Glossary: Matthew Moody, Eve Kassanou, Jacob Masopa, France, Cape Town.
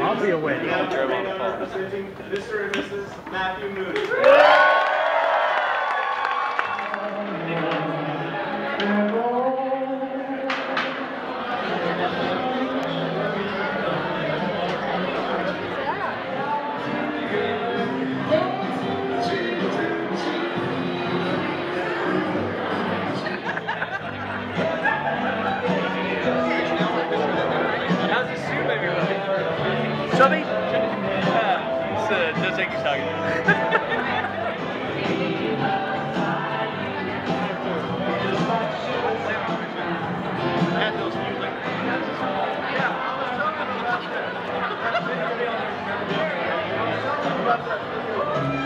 I'll be away. Representing Mr. and Mrs. Matthew Moody. Chubby? Just take your target.